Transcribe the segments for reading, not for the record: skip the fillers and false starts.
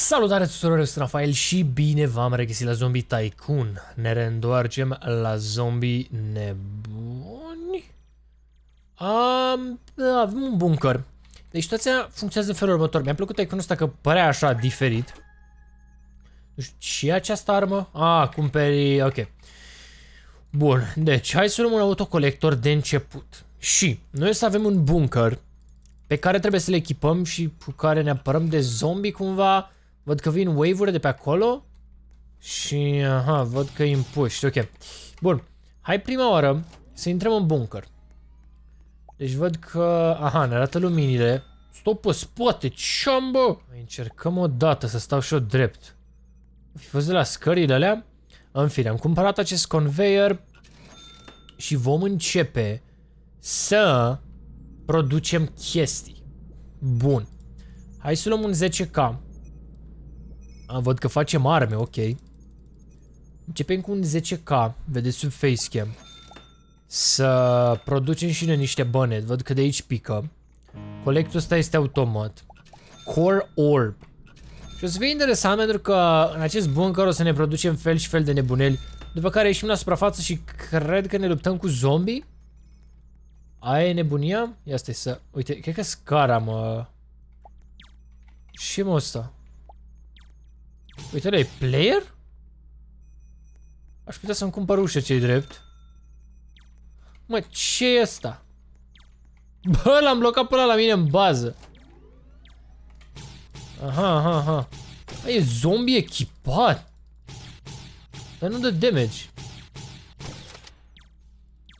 Salutare tuturor, eu sunt Rafael și bine v-am regăsit la Zombie Tycoon. Ne reîntoarcem la zombie nebuni. Avem un bunker. Deci situația funcționează în felul următor. Mi-a plăcut Tycoonul ăsta că părea așa diferit. Nu știu, ce e această armă? Cumperi... ok. Bun, deci hai să luăm un autocolector de început. Și noi o să avem un bunker pe care trebuie să le echipăm și cu care ne apărăm de zombie cumva. Văd că vin wave-uri de pe acolo. Și, văd că îi împuști, ok. Bun, hai prima oară să intrăm în bunker. Deci văd că, ne arată luminile. Stop pe spate, ce-am, bă? Încercăm o dată să stau și eu drept. Fi fost de la scările alea. În fine, am cumpărat acest conveyor și vom începe să producem chestii. Bun. Hai să luăm un 10K. Văd că facem arme, ok. Începem cu un 10K. Vedeți sub facecam. Să producem și noi niște bănet. Văd că de aici pică. Colectul ăsta este automat. Core Orb. Și o să fie interesant pentru că în acest bunker o să ne producem fel și fel de nebuneli. După care ieșim la suprafață și cred că ne luptăm cu zombie. Aia e nebunia? Ia stai să... uite, cred că scara, mă... ce mă ăsta? Uite, ăla e player? Aș putea să-mi cumpăr ușa, ce-i drept. Mă, ce e ăsta? Bă, l-am blocat până la mine în bază. Aia e zombie echipat. Dar nu dă damage.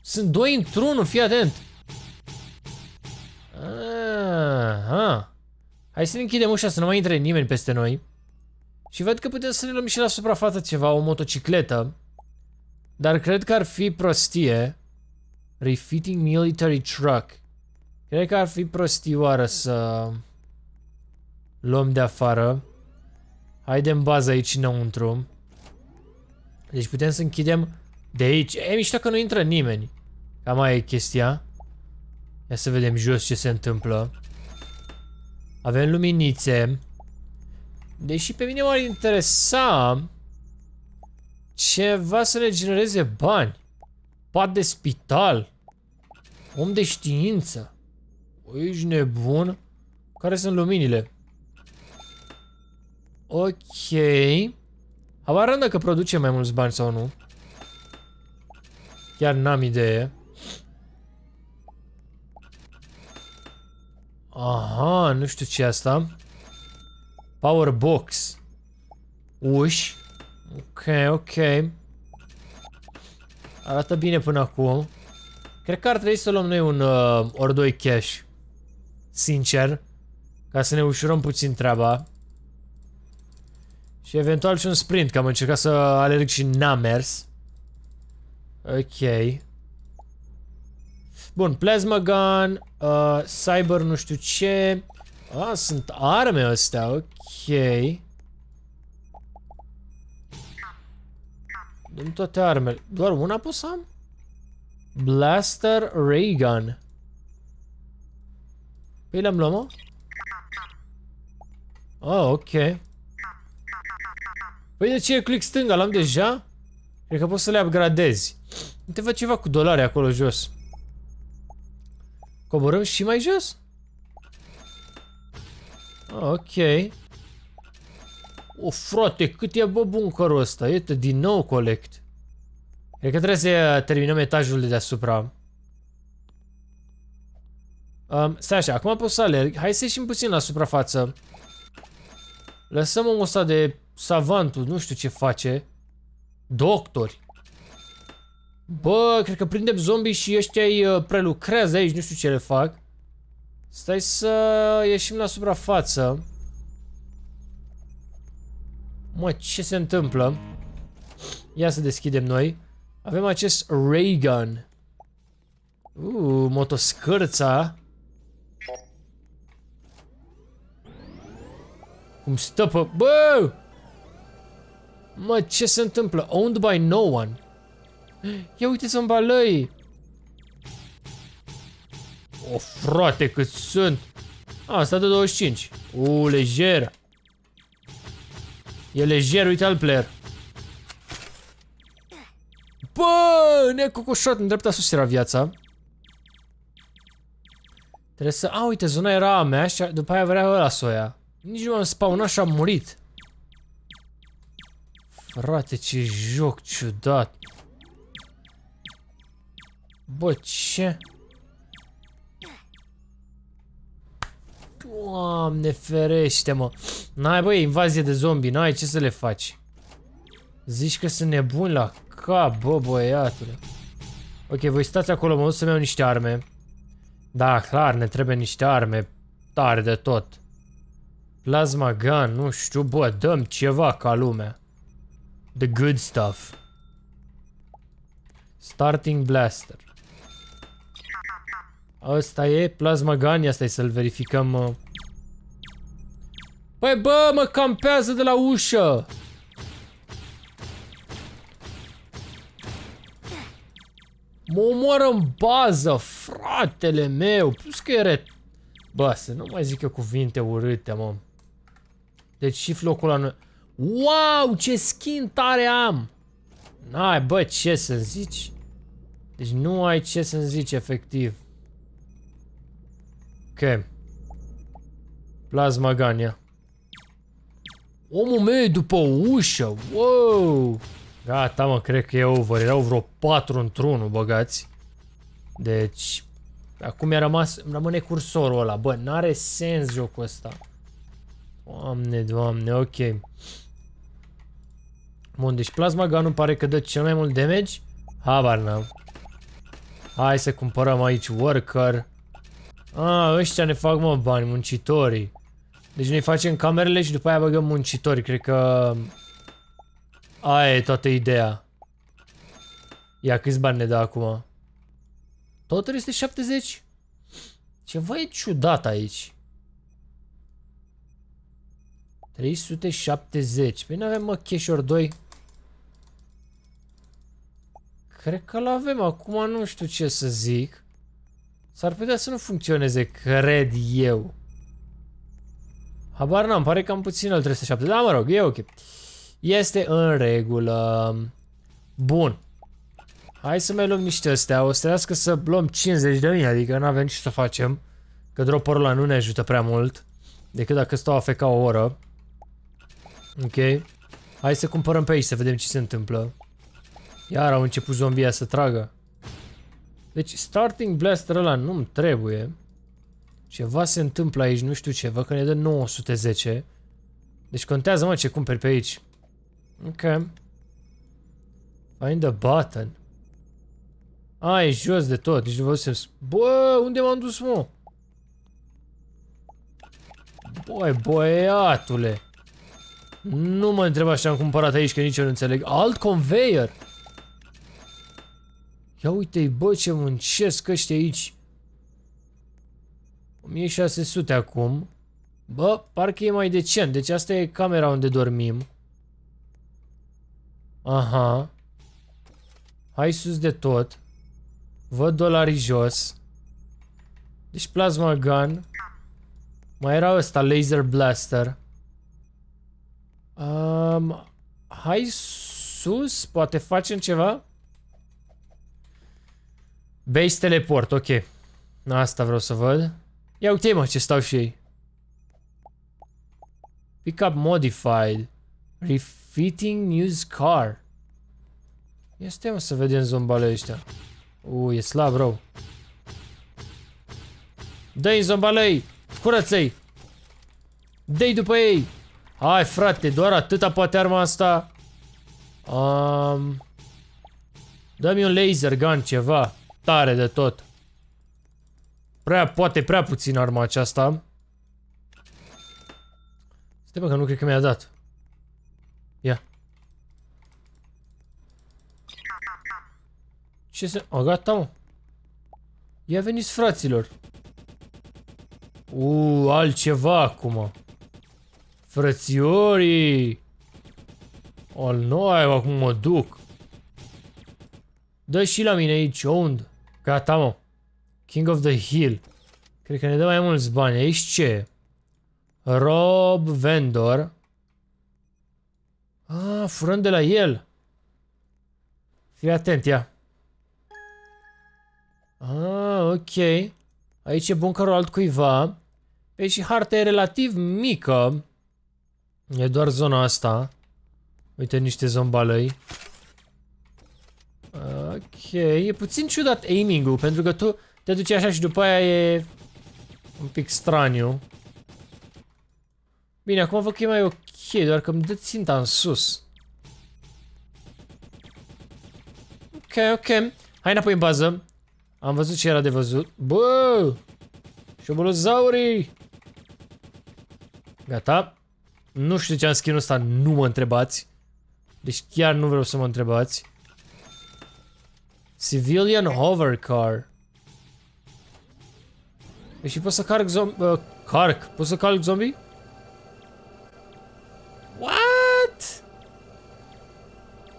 Sunt doi într-unul, fii atent. Hai să ne închidem ușa să nu mai intre nimeni peste noi. Și văd că putem să ne luăm și la suprafață ceva, o motocicletă. Dar cred că ar fi prostie. Refitting military truck. Cred că ar fi prostioară să luăm de afară. Haidem baza aici înăuntru. Deci putem să închidem de aici. E mișto că nu intră nimeni. Cam aia e chestia. Ia să vedem jos ce se întâmplă. Avem luminițe. Deși pe mine m-ar interesa ceva să ne genereze bani. Pat de spital. Om de știință. Ești nebun? Care sunt luminile? Ok. Habar n-am dacă produce mai mulți bani sau nu. Chiar n-am idee. Nu știu ce e asta. Power box. Uși. Ok. Arată bine până acum. Cred că ar trebui să luăm noi un ori 2 cash. Sincer. Ca să ne ușurăm puțin treaba. Și eventual și un sprint, că am încercat să alerg și n-a mers. Ok. Bun, Plasma Gun, Cyber nu știu ce. Sunt arme astea, ok. Dăm toate armele. Doar una pot să am? Blaster, Raygun. Păi le-am luat, mă? Ok. Păi de ce e click stânga? L-am deja? Cred că poți să le upgradezi. Te văd ceva cu dolari acolo jos. Coborâm și mai jos? Ok. O, frate, cât e, bă, bunkerul ăsta? Iată, din nou collect. Cred că trebuie să terminăm etajul de deasupra. Stai așa, acum pot să alerg. Hai să ieșim puțin la suprafață. Lăsăm omul ăsta de savantul, nu știu ce face. Doctori. Bă, cred că prindem zombie și ăștia îi prelucrează aici, nu știu ce le fac. Stai să ieșim la suprafață. Mă, ce se întâmplă? Ia să deschidem noi. Avem acest Raygun. Motoscârța. Cum stă pe... bă! Mă, ce se întâmplă? Owned by no one. Ia uite să-mi balăi. O, frate, cât sunt. Asta de 25. Lejer. E lejer, uite al player. Bă, necucușot, în dreapta sus era viața. Trebuie să... A, uite, zona era a mea și după aia vrea ăla să o ia. Nici nu m-am spawnat și am murit. Frate, ce joc ciudat. Bă, ce? Doamne ferește, mă. N-ai, băi, invazie de zombi, n-ai ce să le faci. Zici că sunt nebuni la cap, bă, băiatule. Ok, voi stați acolo, mă duc să-mi iau niște arme. Da, clar, ne trebuie niște arme tare de tot. Plasma Gun, nu știu, bă, dăm ceva ca lumea. The good stuff. Starting Blaster. Asta e Plasma Gun, asta e să-l verificăm. Păi bă, mă campează de la ușă. Mă omoară în bază, fratele meu. Plus că e ret... Bă, să nu mai zic eu cuvinte urâte, mă. Deci și flocul ăla nu... Wow, ce skin tare am! N-ai, bă, ce să-mi zici? Deci nu ai ce să-mi zici, efectiv. Ok. Plasma Gun, ia. Omul meu e după ușă, wow! Gata, mă, cred că e over. Erau vreo 4 într-unul, băgați. Deci... Acum mi-a rămas... Rămâne cursorul ăla. Bă, n-are sens jocul ăsta. Doamne, doamne, ok. Bun, deci Plasma Gun-ul pare că dă cel mai mult damage. Habar n-am. Hai să cumpărăm aici worker. Ah, ăștia ne fac, mă, bani, muncitorii. Deci noi facem camerele și după aia băgăm muncitorii. Cred că... Aia e toată ideea. Ia, câți bani ne dă acum? Tot 370? Ceva e ciudat aici. 370. Păi n-avem, mă, cash-uri 2. Cred că l-avem. Acum nu știu ce să zic. S-ar putea să nu funcționeze, cred eu. Habar n-am. Pare că am puțin al 370. Da, mă rog, e ok. Este în regulă. Bun. Hai să mai luăm niște astea. O să trească să luăm 50 de mii, adică nu avem ce să facem. Că dropperul ăla nu ne ajută prea mult. Decât dacă stau AFK o oră. Ok. Hai să cumpărăm pe aici să vedem ce se întâmplă. Iar au început zombia să tragă. Deci starting blaster ăla nu-mi trebuie. Ceva se întâmplă aici, nu știu ceva, că ne dă 910. Deci contează, mă, ce cumperi pe aici. Ok. Find the button. A, e jos de tot, nici nu vă să-mi... Bă, unde m-am dus, mă? Băi, băiatule. Nu mă întreba ce am cumpărat aici, că nici eu nu înțeleg. Alt conveyor. Ia uite-i, bă, ce muncesc ăștia aici. 1600 acum. Bă, parcă e mai decent. Deci asta e camera unde dormim. Aha. Hai sus de tot. Văd dolari jos. Deci Plasma Gun. Mai era ăsta, Laser Blaster. Hai sus, poate facem ceva? Base teleport, ok. Asta vreau să văd. Ia uite, mă, ce stau și ei. Pick up modified. Refitting news car. Ia stai, mă, să vedem zombale ăștia. E slab, rău. Dă-i, zombalei! Curăță-i! Dă-i după ei! Hai, frate, doar atâta poate arma asta. Dă-mi un laser gun, ceva tare de tot. Prea, poate prea puțin arma aceasta. Stai, bă, că nu cred că mi-a dat. Ia. Ce se... O, gata, mă. Ia veniți, fraților. Altceva acum. Frățiorii. Al noi, acum mă duc. Dă și la mine aici, unde? Gata, mă. King of the Hill. Cred că ne dă mai mulți bani. Aici ce? Rob vendor. Ah, furăm de la el. Fii atent, ia. Ah, ok. Aici e bunkerul altcuiva. Păi și harta e relativ mică. E doar zona asta. Uite, niște zombalăi. Ok, e puțin ciudat aiming-ul, pentru că tu te duci așa și după aia e un pic straniu. Bine, acum văd că e mai ok, doar că îmi dă ținta în sus. Ok, ok. Hai înapoi în bază. Am văzut ce era de văzut. Bă! Șobolozaurii! Gata. Nu știu ce am skin-ul ăsta, nu mă întrebați. Deci chiar nu vreau să mă întrebați. Civilian hovercar. Deci pot să carc zombie... pot să calc zombie? What?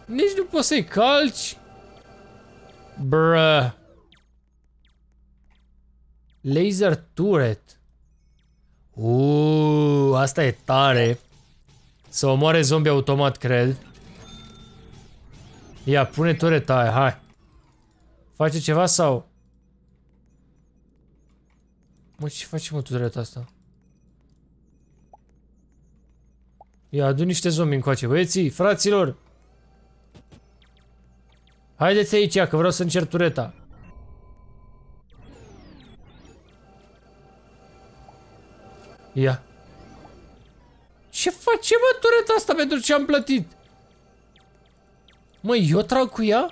Nici nu poți să-i calci? Bruh. Laser turret. Asta e tare. Să omoare zombie automat, cred. Ia, pune tureta aia, hai. Face ceva sau? Mă, ce face, mă, tureta asta? Ia, adu niște zombie încoace, băieții, fraților. Haideți aici, că vreau să încerc tureta. Ia. Ce face, mă, tureta asta, pentru ce am plătit? Mă, eu trag cu ea?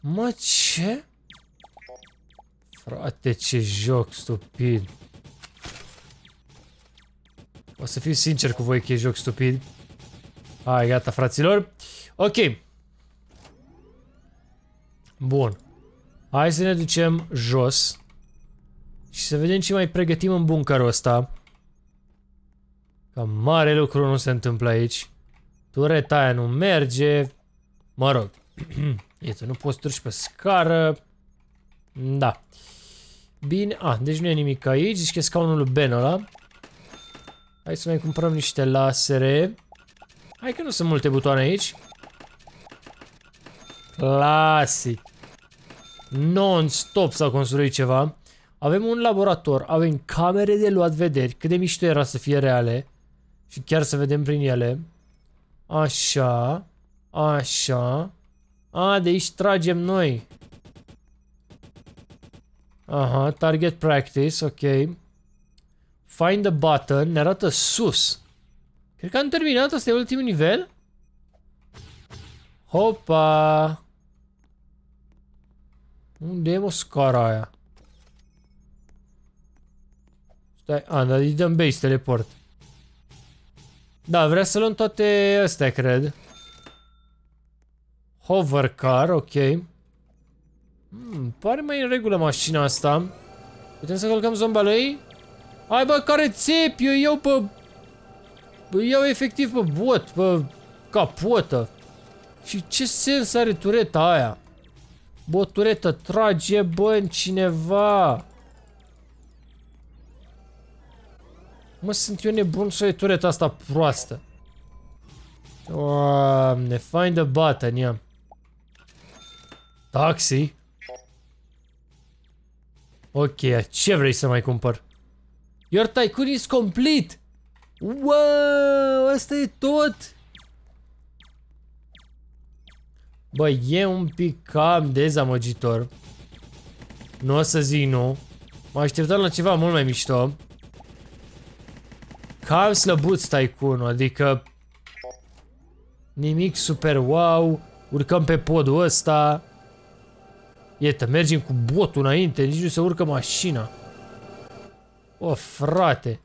Mă, ce? Frate, ce joc stupid. O să fiu sincer cu voi că e joc stupid. Hai, gata, fraților. Ok. Bun. Hai să ne ducem jos. Și să vedem ce mai pregătim în bunkerul ăsta. Că mare lucru nu se întâmplă aici. Tureta aia nu merge. Mă rog. Iată, nu poți treci pe scară. Da. Bine. A, deci nu e nimic aici. Zici că e scaunul lui Ben ăla. Hai să mai cumpărăm niște lasere. Hai că nu sunt multe butoane aici. Clasic. Non-stop s-a construit ceva. Avem un laborator, avem camere de luat vederi, cât de mișto era să fie reale. Și chiar să vedem prin ele. Așa. Așa. A, de aici tragem noi. Aha, target practice, ok. Find the button, ne arată sus. Cred că am terminat, asta e ultimul nivel. Hopa. Unde e, mă, scara aia? Stai, a, dar îi dăm base teleport. Da, vrea să luăm toate astea, cred. Hovercar, ok. Pare mai în regulă mașina asta. Putem să călcăm zomba lui? Hai, bă, care țep? Eu iau pe... iau efectiv pe bot, pe capotă. Și ce sens are tureta aia? Bă, tureta, trage, bă, în cineva. Mă, sunt eu nebun să iei tureta asta proastă. Doamne, find the button, ia. Taxi. Ok, ce vrei să mai cumpăr? Your tycoon is complete! Wow, asta e tot! Bă, e un pic cam dezamăgitor. Nu o să zic nu. M-a așteptat la ceva mult mai mișto. Cam slăbuț tycoon-ul, adică... nimic super wow, urcăm pe podul ăsta... Iată, mergem cu botul înainte, nici nu se urcă mașina. O, frate.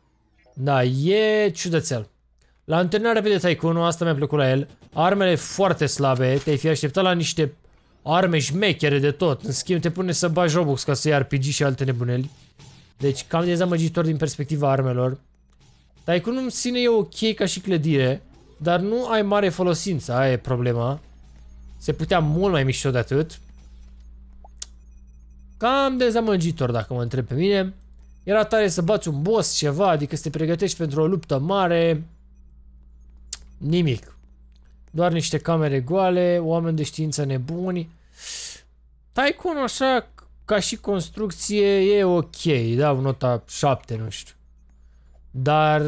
Da, e ciudățel. La întâlnirea repede tycoon-ul, asta mi-a plăcut la el. Armele foarte slabe, te-ai fi așteptat la niște arme șmechere de tot. În schimb, te pune să bagi Robux ca să iei RPG și alte nebuneli. Deci, cam dezamăgitor din perspectiva armelor. Tycoon-ul în sine e ok ca și clădire, dar nu ai mare folosință, aia e problema. Se putea mult mai mișto de atât. Cam dezamăgitor, dacă mă întreb pe mine. Era tare să bați un boss, ceva, adică să te pregătești pentru o luptă mare. Nimic. Doar niște camere goale, oameni de știință nebuni. Tycoon așa, ca și construcție, e ok. Da, nota 7, nu știu. Dar...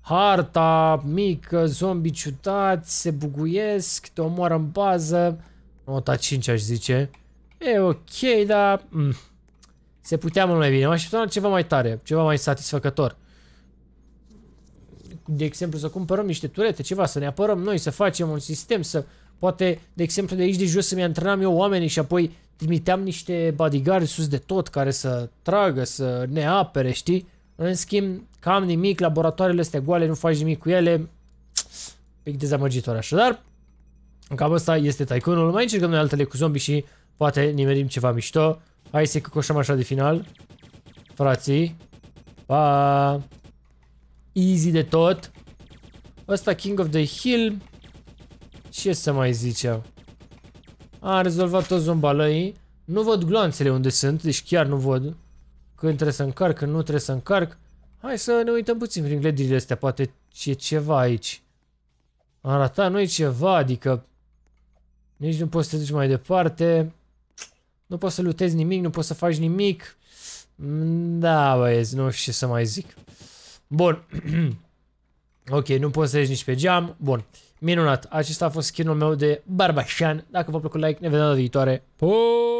harta mică, zombi ciudați, se buguiesc, te omoară în bază. Nota 5 aș zice. E ok, dar... se putea mult mai bine. Mă așteptam ceva mai tare, ceva mai satisfăcător. De exemplu, să cumpărăm niște turete, ceva, să ne apărăm noi, să facem un sistem, să... Poate, de exemplu, de aici de jos să-mi antrenam eu oamenii și apoi trimiteam niște bodyguardi sus de tot care să tragă, să ne apere, știi? În schimb, cam nimic, laboratoarele astea goale, nu faci nimic cu ele. Pic dezamăgitor așadar. Cam asta este Tycoon-ul. Mai încercăm noi altele cu zombi și poate nimerim ceva mișto. Hai să-i cocoșăm așa de final. Frații. Pa! Easy de tot. Ăsta King of the Hill. Ce să mai ziceam? A rezolvat toți zombalăii. Nu văd gloanțele unde sunt, deci chiar nu văd. Când trebuie să încarc, când nu trebuie să încarc. Hai să ne uităm puțin prin gledirile astea, poate e ceva aici. Arata noi ceva, adică... Nici nu poți să te duci mai departe. Nu poți să lutezi nimic, nu poți să faci nimic. Da, băieți, nu știu ce să mai zic. Bun. Ok, nu poți să ieși nici pe geam. Bun. Minunat. Acesta a fost skin-ul meu de Barbașan. Dacă v-a plăcut, like. Ne vedem data viitoare. Puuu!